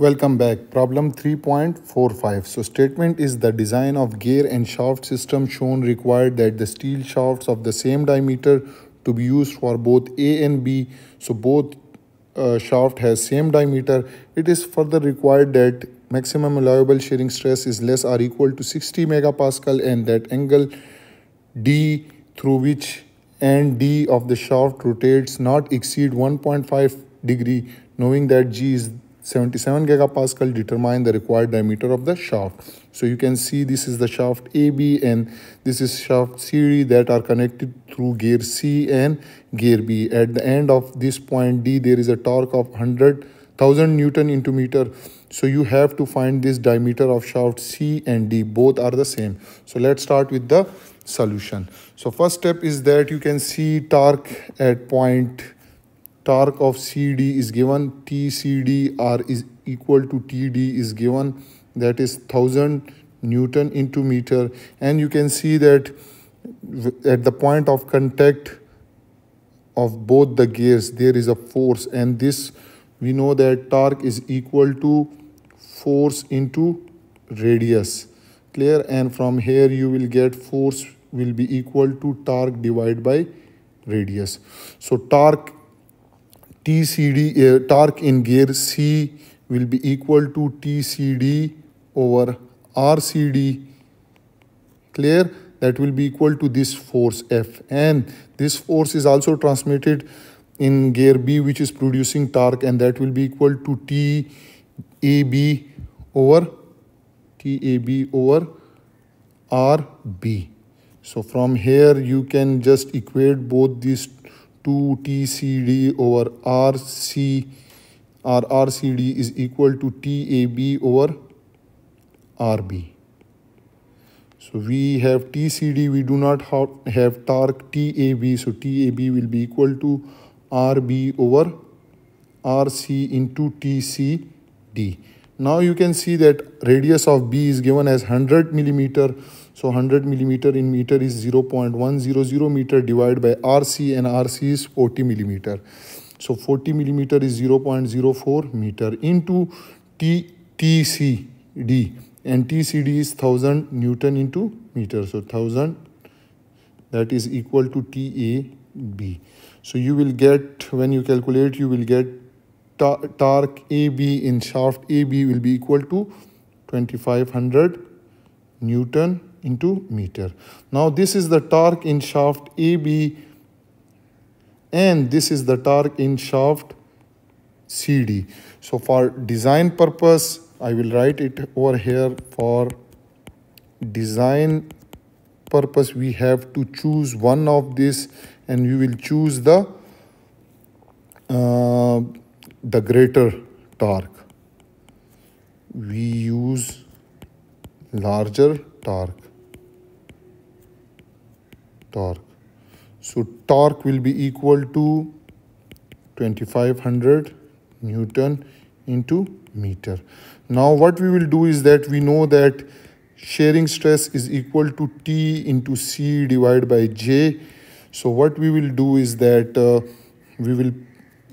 Welcome back. Problem 3.45. So statement is the design of gear and shaft system shown required that the steel shafts of the same diameter to be used for both A and B. So both shaft has same diameter. It is further required that maximum allowable shearing stress is less or equal to 60 megapascal and that angle D through which end D of the shaft rotates not exceed 1.5 degree. Knowing that G is 77 gigapascal, determine the required diameter of the shaft. So you can see this is the shaft AB and this is shaft CD that are connected through gear C and gear B. At the end of this point D, there is a torque of 100,000 Newton into meter. So you have to find this diameter of shaft C and D. Both are the same. So let's start with the solution. So first step is that you can see torque at point torque of CD is given, TCDR is equal to TD is given, that is 1000 Newton into meter. And you can see that at the point of contact of both the gears, there is a force, and this we know that torque is equal to force into radius. Clear? And from here you will get force will be equal to torque divided by radius. So torque torque in gear C will be equal to TCD over RCD. Clear? That will be equal to this force F, and this force is also transmitted in gear B, which is producing torque, and that will be equal to TAB over RB. So from here you can just equate both these 2TCD over RC, or RCD is equal to TAB over RB. So we have TCD, we do not have torque TAB, so TAB will be equal to RB over RC into TCD. Now you can see that radius of B is given as 100 millimeter. So 100 millimeter in meter is 0.100 meter divided by RC, and RC is 40 millimeter. So 40 millimeter is 0.04 meter into TCD, and TCD is 1000 Newton into meter. So 1000 that is equal to TAB. So you will get, when you calculate, you will get torque AB in shaft AB will be equal to 2500 Newton into meter. Now this is the torque in shaft AB and this is the torque in shaft CD. So for design purpose, I will write it over here. For design purpose, we have to choose one of this, and we will choose the greater torque. We use larger torque. So torque will be equal to 2500 Newton into meter. Now what we will do is that we know that shearing stress is equal to T into C divided by J. So what we will do is that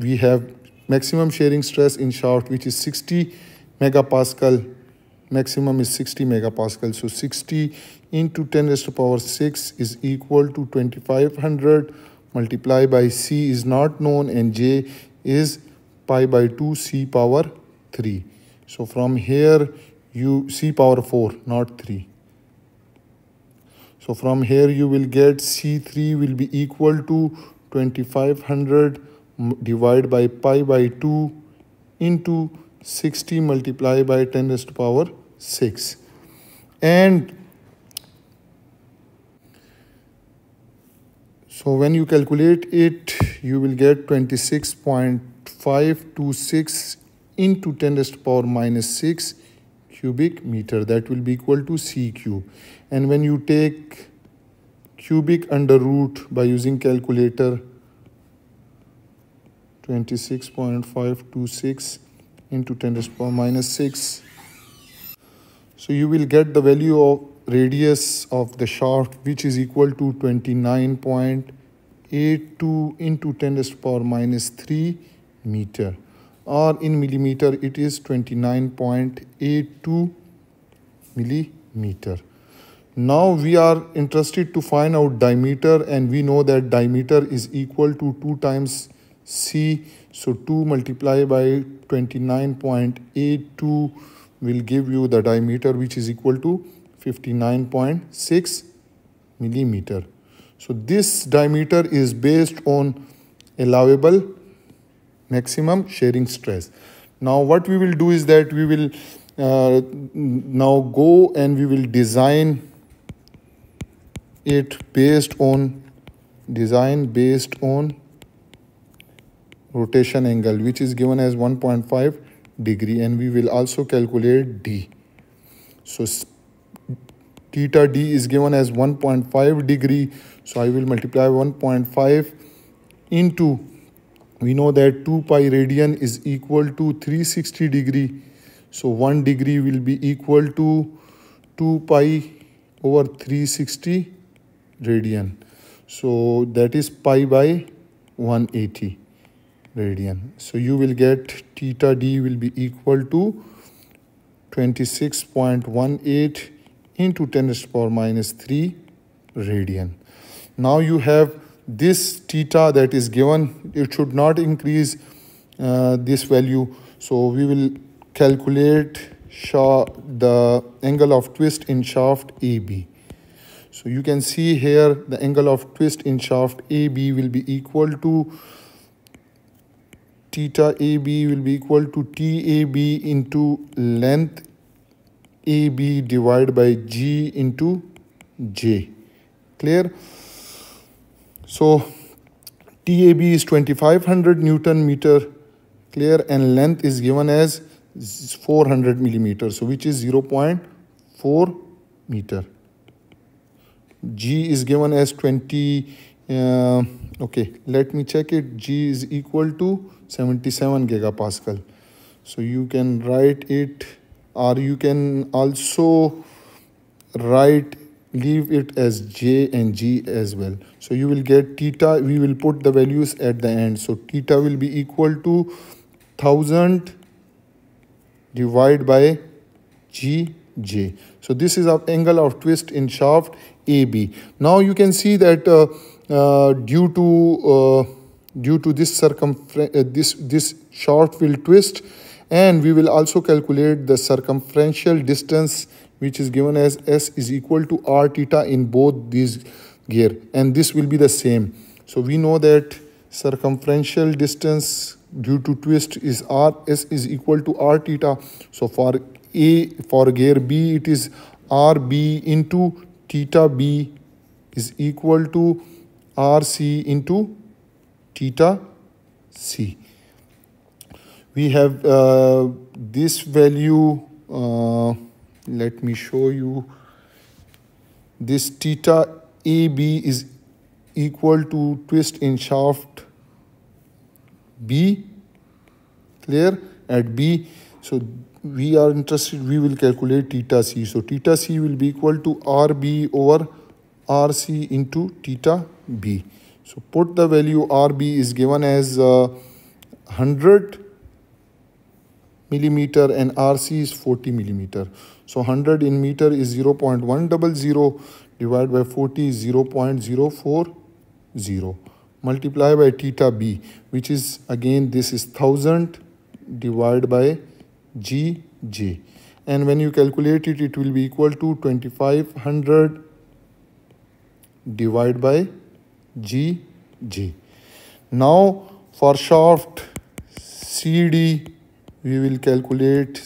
we have maximum shearing stress in shaft, which is 60 megapascal. Maximum is 60 megapascal. So 60 into 10 raised to power 6 is equal to 2500 multiplied by C is not known and J is pi by 2 C power 3. So from here you C power 4, not 3. So from here you will get C3 will be equal to 2500 divided by pi by 2 into 60 multiplied by 10 raised to power 6. And so when you calculate it, you will get 26.526 into 10 raised to power minus 6 cubic meter. That will be equal to C cube. And when you take cubic under root by using calculator, 26.526 into 10 raised to power minus 6. So you will get the value of radius of the shaft, which is equal to 29.82 into 10 raised to power minus 3 meter. or in millimeter it is 29.82 millimeter. Now we are interested to find out diameter, and we know that diameter is equal to 2 times C. So 2 multiplied by 29.82 will give you the diameter, which is equal to 59.6 millimeter. So this diameter is based on allowable maximum shearing stress. Now what we will do is that we will now go and we will design it based on rotation angle, which is given as 1.5 degree, and we will also calculate D. So theta D is given as 1.5 degree. So I will multiply 1.5 into, we know that 2 pi radian is equal to 360 degree. So 1 degree will be equal to 2 pi over 360 radian. So that is pi by 180 radian. So you will get theta D will be equal to 26.18 into 10 to the power minus 3 radian. Now you have this theta that is given. It should not increase this value. So we will calculate the angle of twist in shaft AB. So you can see here the angle of twist in shaft AB will be equal to theta AB will be equal to TAB into length AB divided by G into J. Clear? So TAB is 2500 Newton meter. Clear? And length is given as 400 millimeter, so which is 0.4 meter. G is given as 20. Okay, let me check it. G is equal to 77 gigapascal. So you can write it, or you can also leave it as J and G as well. So you will get theta. We will put the values at the end. So theta will be equal to 1000 divided by GJ. So this is our angle of twist in shaft AB. Now you can see that due to this circumference, this shaft will twist, and we will also calculate the circumferential distance, which is given as S is equal to R theta in both these gear, and this will be the same. So we know that circumferential distance due to twist is S is equal to R theta. So for gear B, it is RB into theta B is equal to RC into theta C. We have this value. Let me show you. This theta AB is equal to twist in shaft B. Clear? At B. So we are interested, we will calculate theta C. So theta C will be equal to RB over RC into theta B. So put the value. RB is given as 100 millimeter and RC is 40 millimeter. So 100 in meter is 0.100 divided by 40 is 0.040. Multiply by theta B, which is again, this is 1000 divided by GJ. And when you calculate it, it will be equal to 2500 divided by GJ. Now for shaft CD, we will calculate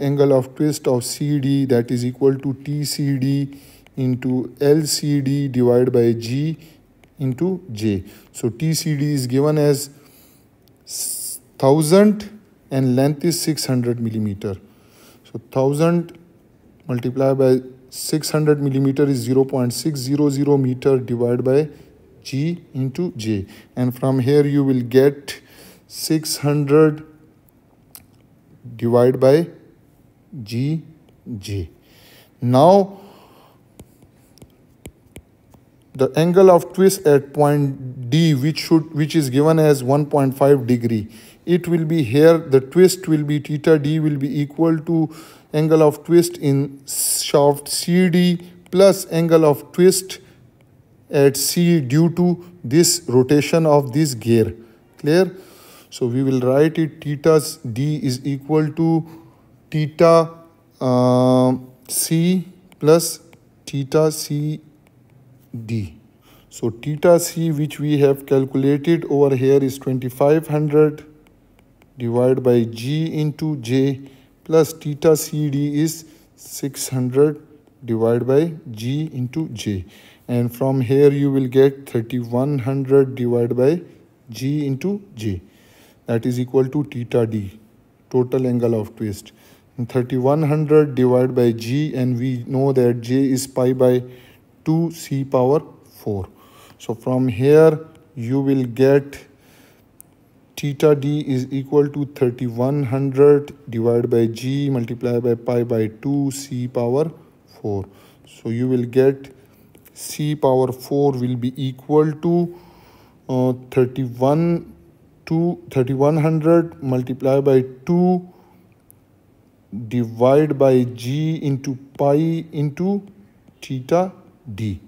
angle of twist of CD, that is equal to TCD into LCD divided by G into J. So TCD is given as 1000 and length is 600 millimeter. So 1000 multiplied by 600 millimeter is 0.600 meter divided by G into J. And from here you will get 600 divided by GJ. Now the angle of twist at point D, which is given as 1.5 degree. It will be here, the twist will be theta D will be equal to angle of twist in shaft CD plus angle of twist at C due to this rotation of this gear. Clear? So we will write it theta D is equal to theta C plus theta C D. So theta C, which we have calculated over here, is 2500 divided by G into J, plus theta C D is 600 divided by G into J. And from here you will get 3100 divided by G into J. That is equal to theta D, total angle of twist. And 3100 divided by G, and we know that J is pi by 2 C power 4. So from here you will get theta D is equal to 3100 divided by G multiplied by pi by 2 C power 4. So you will get C power 4 will be equal to 3100 multiplied by 2 divided by G into pi into theta D.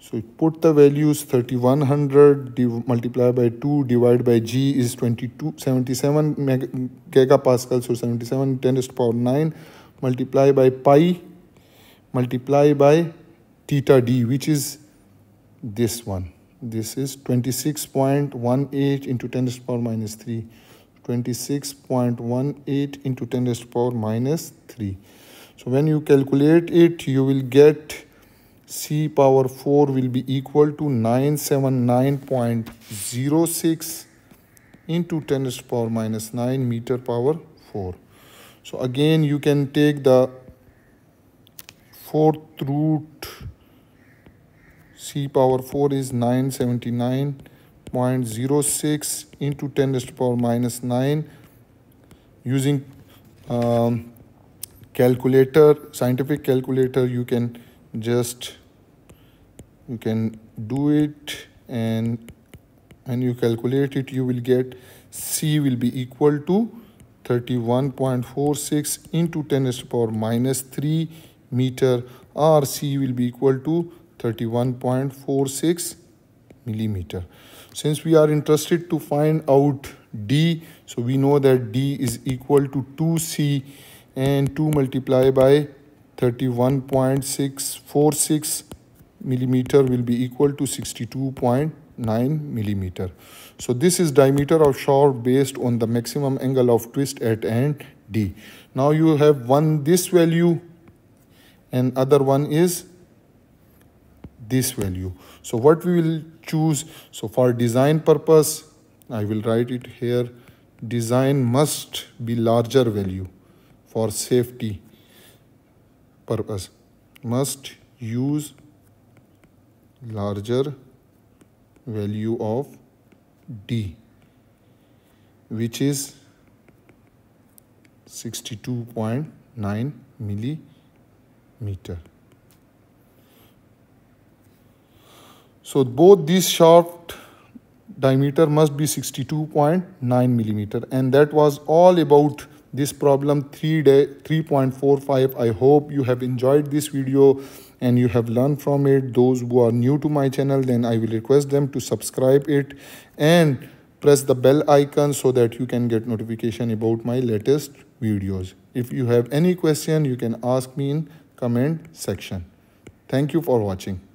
So put the values 3100 multiplied by 2 divided by G is 77 gigapascal, so 77 10 to the power 9 multiplied by pi multiplied by theta D, which is this one. This is 26.18 into 10 to the power minus 3. 26.18 into 10 to the power minus 3. So when you calculate it, you will get C power 4 will be equal to 979.06 into 10 to the power minus 9 meter power 4. So again, you can take the fourth root. C power 4 is 979.06 into 10 to the power minus 9 using calculator, scientific calculator. You can do it, and when you calculate it, you will get C will be equal to 31.46 into 10 to the power minus 3 meter, or C will be equal to 31.46 millimeter. Since we are interested to find out D, so we know that D is equal to 2C and 2 multiplied by 31.646 millimeter will be equal to 62.9 millimeter. So this is diameter of shaft based on the maximum angle of twist at end D. Now you have one this value and other one is this value. So what we will choose? So for design purpose, I will write it here. Design must be larger value for safety purpose. Must use larger value of D, which is 62.9 millimeter. So both these shaft diameter must be 62.9 millimeter. And that was all about this problem 3.45. I hope you have enjoyed this video and you have learned from it. Those who are new to my channel, then I will request them to subscribe it and press the bell icon so that you can get notification about my latest videos. If you have any question, you can ask me in comment section. Thank you for watching.